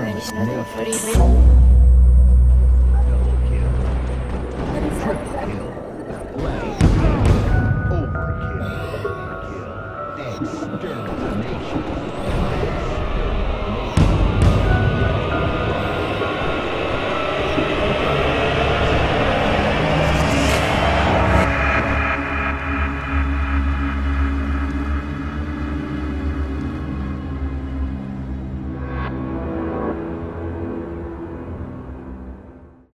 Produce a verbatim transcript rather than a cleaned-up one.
Wenn ich nur für die bin.